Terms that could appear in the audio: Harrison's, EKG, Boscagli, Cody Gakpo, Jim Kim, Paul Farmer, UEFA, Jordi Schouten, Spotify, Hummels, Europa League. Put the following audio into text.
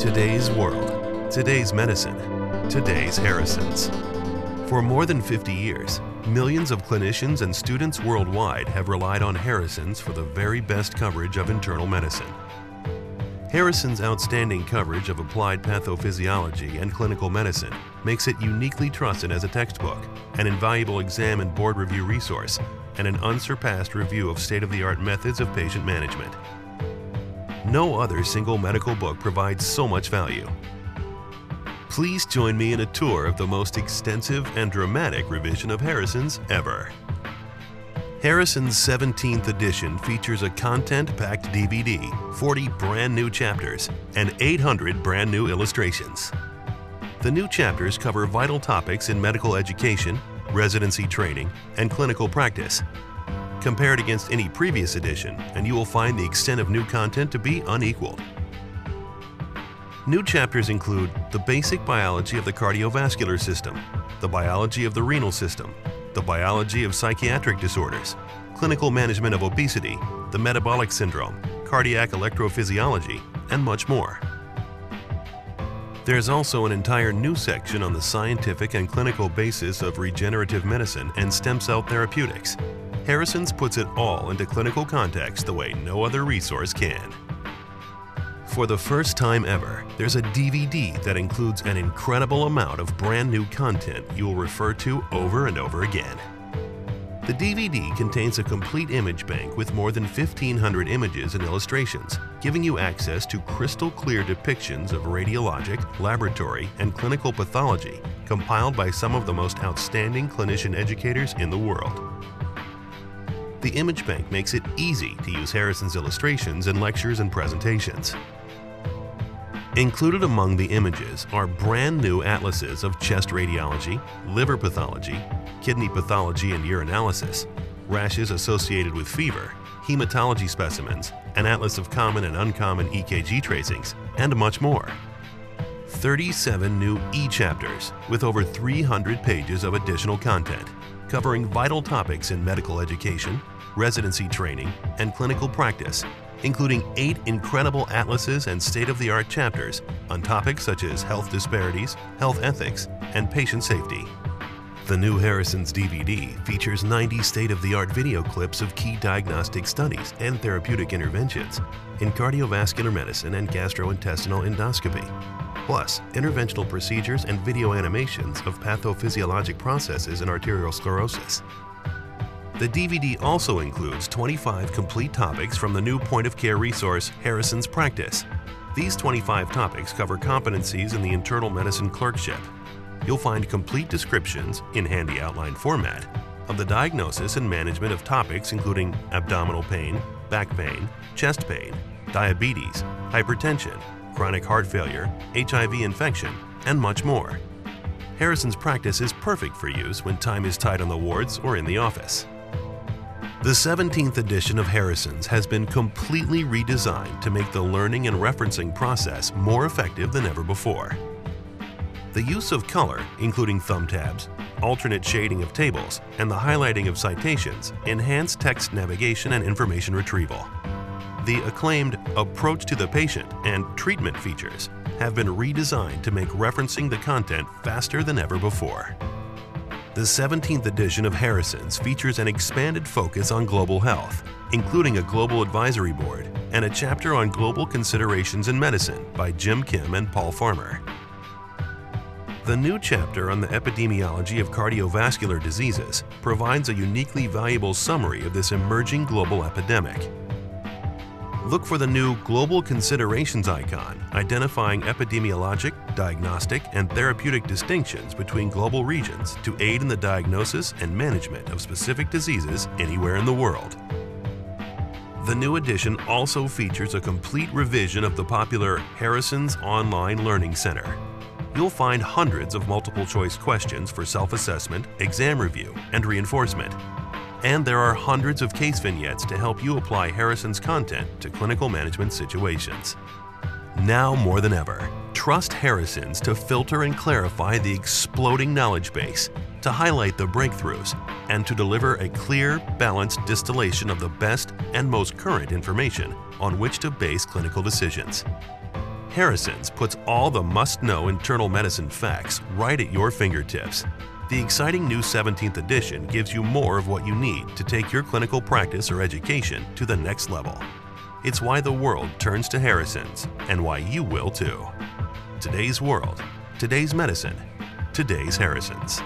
Today's world, today's medicine, today's Harrison's. For more than 50 years, millions of clinicians and students worldwide have relied on Harrison's for the very best coverage of internal medicine. Harrison's outstanding coverage of applied pathophysiology and clinical medicine makes it uniquely trusted as a textbook, an invaluable exam and board review resource, and an unsurpassed review of state-of-the-art methods of patient management. No other single medical book provides so much value. Please join me in a tour of the most extensive and dramatic revision of Harrison's ever. Harrison's 17th edition features a content-packed DVD, 40 brand new chapters, and 800 brand new illustrations. The new chapters cover vital topics in medical education, residency training, and clinical practice. Compare it against any previous edition, and you will find the extent of new content to be unequaled. New chapters include the basic biology of the cardiovascular system, the biology of the renal system, the biology of psychiatric disorders, clinical management of obesity, the metabolic syndrome, cardiac electrophysiology, and much more. There's also an entire new section on the scientific and clinical basis of regenerative medicine and stem cell therapeutics. Harrison's puts it all into clinical context the way no other resource can. For the first time ever, there's a DVD that includes an incredible amount of brand new content you'll refer to over and over again. The DVD contains a complete image bank with more than 1,500 images and illustrations, giving you access to crystal clear depictions of radiologic, laboratory, and clinical pathology compiled by some of the most outstanding clinician educators in the world. The image bank makes it easy to use Harrison's illustrations in lectures and presentations. Included among the images are brand new atlases of chest radiology, liver pathology, kidney pathology and urinalysis, rashes associated with fever, hematology specimens, an atlas of common and uncommon EKG tracings, and much more. 37 new e-chapters with over 300 pages of additional content, covering vital topics in medical education, residency training, and clinical practice, including 8 incredible atlases and state-of-the-art chapters on topics such as health disparities, health ethics, and patient safety. The new Harrison's DVD features 90 state-of-the-art video clips of key diagnostic studies and therapeutic interventions in cardiovascular medicine and gastrointestinal endoscopy, plus interventional procedures and video animations of pathophysiologic processes in arterial sclerosis. The DVD also includes 25 complete topics from the new point-of-care resource, Harrison's Practice. These 25 topics cover competencies in the internal medicine clerkship. You'll find complete descriptions, in handy outline format, of the diagnosis and management of topics including abdominal pain, back pain, chest pain, diabetes, hypertension, chronic heart failure, HIV infection, and much more. Harrison's Practice is perfect for use when time is tight on the wards or in the office. The 17th edition of Harrison's has been completely redesigned to make the learning and referencing process more effective than ever before. The use of color, including thumb tabs, alternate shading of tables, and the highlighting of citations, enhance text navigation and information retrieval. The acclaimed approach to the patient and treatment features have been redesigned to make referencing the content faster than ever before. The 17th edition of Harrison's features an expanded focus on global health, including a global advisory board and a chapter on global considerations in medicine by Jim Kim and Paul Farmer. The new chapter on the epidemiology of cardiovascular diseases provides a uniquely valuable summary of this emerging global epidemic. Look for the new Global Considerations icon, identifying epidemiologic, diagnostic, and therapeutic distinctions between global regions to aid in the diagnosis and management of specific diseases anywhere in the world. The new edition also features a complete revision of the popular Harrison's Online Learning Center. You'll find hundreds of multiple-choice questions for self-assessment, exam review, and reinforcement. And there are hundreds of case vignettes to help you apply Harrison's content to clinical management situations. Now more than ever, trust Harrison's to filter and clarify the exploding knowledge base, to highlight the breakthroughs, and to deliver a clear, balanced distillation of the best and most current information on which to base clinical decisions. Harrison's puts all the must-know internal medicine facts right at your fingertips. The exciting new 17th edition gives you more of what you need to take your clinical practice or education to the next level. It's why the world turns to Harrison's, and why you will too. Today's world, today's medicine, today's Harrison's.